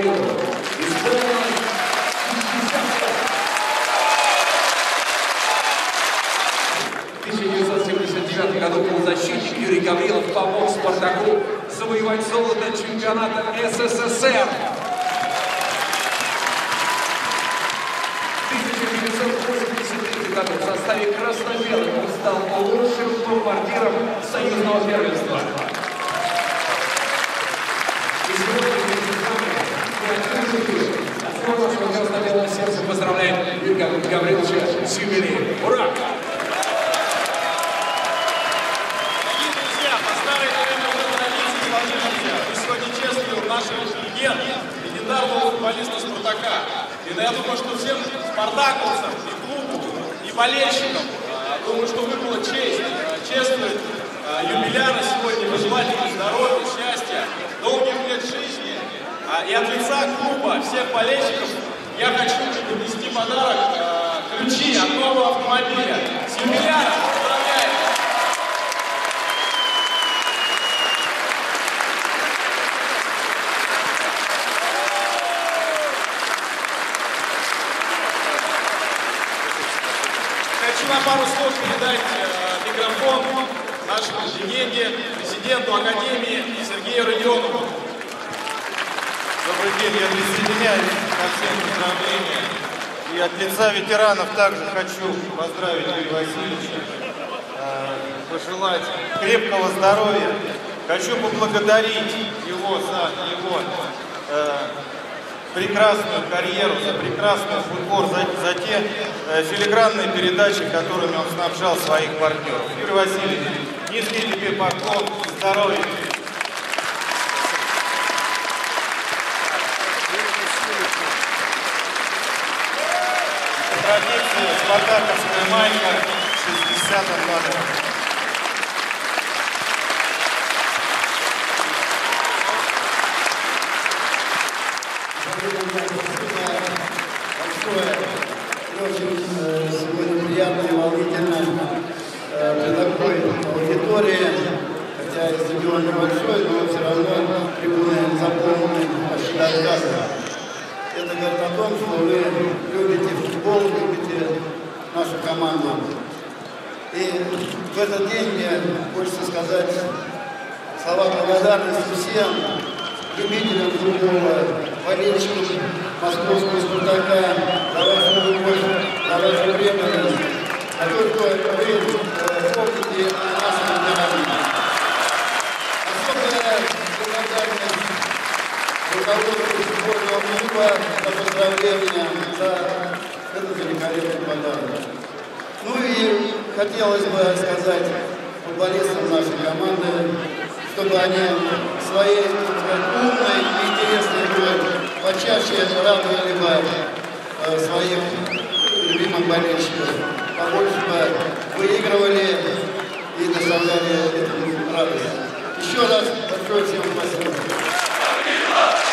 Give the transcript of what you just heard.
Родионов. В 1979 году полузащитник Юрий Гаврилов помог «Спартаку» завоевать золото чемпионата СССР. 1983 году в составе красно-белых он стал лучшим бомбардиром союзного первенства. И сегодня мы с вами красно-белое сердце поздравляет Юрия Гавриловича с юбилеем. Ура! Легендарного футболиста «Спартака». И я думаю, что всем спартаковцам, и клубу, и болельщикам, думаю, что выпала честь чествовать юбиляра сегодня, пожелать им здоровья, счастья, долгих лет жизни. И от лица клуба, всех болельщиков, я хочу принести подарок ключи от нового автомобиля. С юбиляром! Хочу на пару слов передать микрофон нашему легенде, президенту Академии Сергею Родионову. Добрый день, я присоединяюсь ко всем поздравлениям. И от лица ветеранов также хочу поздравить Юрия Васильевича, пожелать крепкого здоровья. Хочу поблагодарить его за его прекрасную карьеру, за прекрасный футбол, за те филигранные передачи, которыми он снабжал своих партнеров. Юрий Васильевич, низкий тебе поклон, здоровья. Традиция «Спартаковская майка» 60-м году. Сегодня приятно и волнительно при такой аудитории, хотя и стадион небольшой, но все равно трибуны заполнены почти до отказа. Это говорит о том, что вы любите футбол, любите нашу команду. И в этот день мне хочется сказать слова благодарности всем любителям футбола, болельщикам московского «Спартака», за вашу любовь, за вашу преданность, а то, что вы помните о нашем народе. Особенно благодарность руководству футбольного клуба за поздравления, за этот великолепный подарок. Ну и хотелось бы сказать футболистам нашей команды, чтобы они своей умной и интересной игрой почаще радовали бы своих любимых болельщиков, побольше бы выигрывали и доставляли радость. Еще раз большое всем спасибо.